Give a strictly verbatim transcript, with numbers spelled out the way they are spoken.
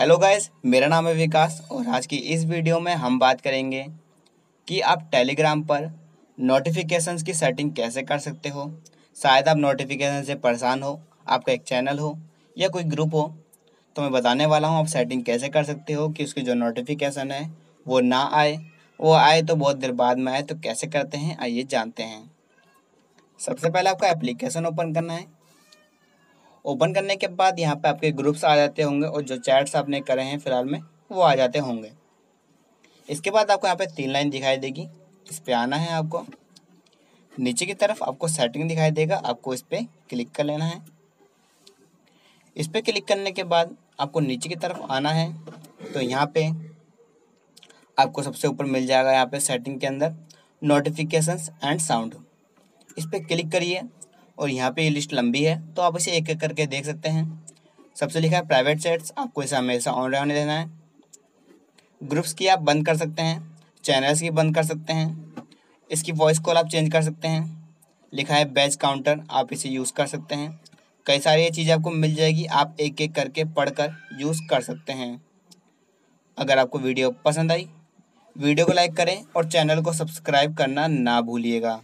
Hello guys, मेरा नाम है विकास और आज की इस वीडियो में हम बात करेंगे कि आप टेलीग्राम पर नोटिफिकेशंस की सेटिंग कैसे कर सकते हो। शायद आप नोटिफिकेशन से परेशान हो, आपका एक चैनल हो या कोई ग्रुप हो, तो मैं बताने वाला हूं आप सेटिंग कैसे कर सकते हो कि उसकी जो नोटिफिकेशन है वो ना आए, वो आए तो बहुत देर बाद में आए। तो कैसे करते हैं आइए जानते हैं। सबसे पहले आपका एप्लीकेशन ओपन करना है। ओपन करने के बाद यहाँ पे आपके ग्रुप्स आ जाते होंगे और जो चैट्स आपने करे हैं फिलहाल में वो आ जाते होंगे। इसके बाद आपको यहाँ पे तीन लाइन दिखाई देगी, इस पर आना है। आपको नीचे की तरफ आपको सेटिंग दिखाई देगा, आपको इस पर क्लिक कर लेना है। इस पर क्लिक करने के बाद आपको नीचे की तरफ आना है। तो यहाँ पे आपको सबसे ऊपर मिल जाएगा, यहाँ पे सेटिंग के अंदर नोटिफिकेशंस एंड साउंड, इस पर क्लिक करिए। और यहाँ पे ये लिस्ट लंबी है तो आप इसे एक एक करके देख सकते हैं। सबसे लिखा है प्राइवेट चैट्स, आपको इसे हमेशा ऑन रहने देना है। ग्रुप्स की आप बंद कर सकते हैं, चैनल्स की बंद कर सकते हैं, इसकी वॉइस कॉल आप चेंज कर सकते हैं। लिखा है बैच काउंटर, आप इसे यूज़ कर सकते हैं। कई सारी ये चीज़ें आपको मिल जाएगी, आप एक एक करके पढ़कर यूज़ कर सकते हैं। अगर आपको वीडियो पसंद आई, वीडियो को लाइक करें और चैनल को सब्सक्राइब करना ना भूलिएगा।